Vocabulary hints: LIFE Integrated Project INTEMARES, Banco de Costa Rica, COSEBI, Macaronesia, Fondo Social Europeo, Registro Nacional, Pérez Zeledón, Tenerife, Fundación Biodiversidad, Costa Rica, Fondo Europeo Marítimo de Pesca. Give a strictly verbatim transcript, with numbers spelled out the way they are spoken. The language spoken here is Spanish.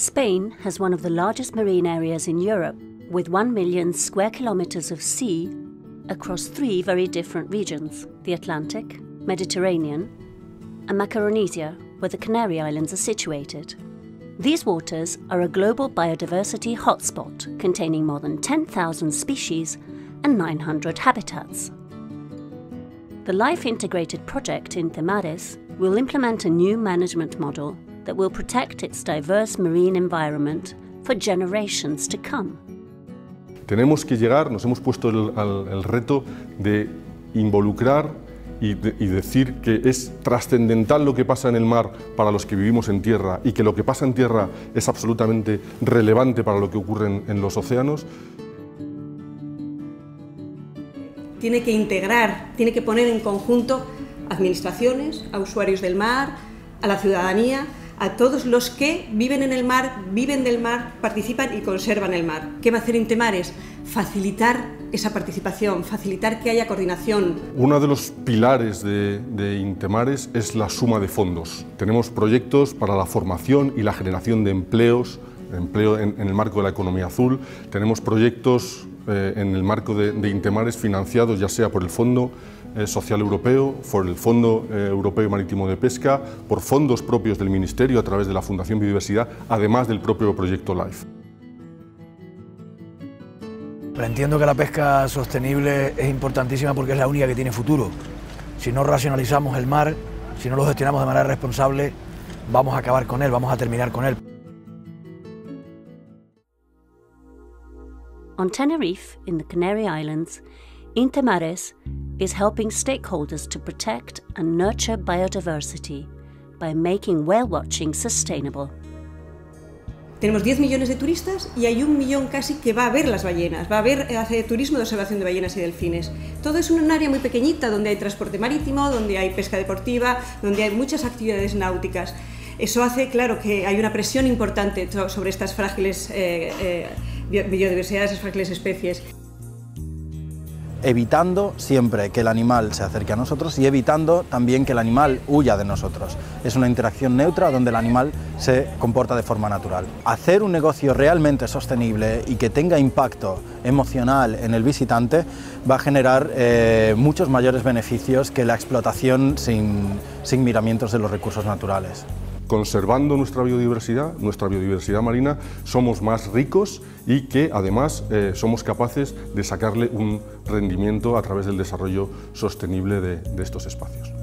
Spain has one of the largest marine areas in Europe, with one million square kilometers of sea across three very different regions, the Atlantic, Mediterranean, and Macaronesia, where the Canary Islands are situated. These waters are a global biodiversity hotspot containing more than ten thousand species and nine hundred habitats. The LIFE Integrated Project INTEMARES will implement a new management model that will protect its diverse marine environment for generations to come. Tenemos que llegar, nos hemos puesto el, al, el reto de involucrar y, de, y decir que es trascendental lo que pasa en el mar para los que vivimos en tierra y que lo que pasa en tierra es absolutamente relevante para lo que ocurre en, en los océanos. Tiene que integrar, tiene que poner en conjunto a administraciones, a usuarios del mar, a la ciudadanía, a todos los que viven en el mar, viven del mar, participan y conservan el mar. ¿Qué va a hacer Intemares? Facilitar esa participación, facilitar que haya coordinación. Uno de los pilares de, de Intemares es la suma de fondos. Tenemos proyectos para la formación y la generación de empleos, empleo en, en el marco de la economía azul. Tenemos proyectos eh, en el marco de, de Intemares financiados ya sea por el Fondo Social Europeo, por el Fondo Europeo Marítimo de Pesca, por fondos propios del Ministerio a través de la Fundación Biodiversidad, además del propio proyecto LIFE. Entiendo que la pesca sostenible es importantísima porque es la única que tiene futuro. Si no racionalizamos el mar, si no lo gestionamos de manera responsable, vamos a acabar con él, vamos a terminar con él. On Tenerife, in the Canary Islands, Intemares is helping stakeholders to protect and nurture biodiversity by making whale watching sustainable. Tenemos diez millones de turistas y hay un millón casi que va a ver las ballenas, va a ver hace turismo de observación de ballenas y delfines. Todo es un área muy pequeñita donde hay transporte marítimo, donde hay pesca deportiva, donde hay muchas actividades náuticas. Eso hace, claro, que hay una presión importante sobre estas frágiles eh, eh, biodiversidades, estas frágiles especies. Evitando siempre que el animal se acerque a nosotros y evitando también que el animal huya de nosotros. Es una interacción neutra donde el animal se comporta de forma natural. Hacer un negocio realmente sostenible y que tenga impacto emocional en el visitante va a generar eh, muchos mayores beneficios que la explotación sin, sin miramientos de los recursos naturales. Conservando nuestra biodiversidad, nuestra biodiversidad marina, somos más ricos y que además eh, somos capaces de sacarle un rendimiento a través del desarrollo sostenible de, de estos espacios.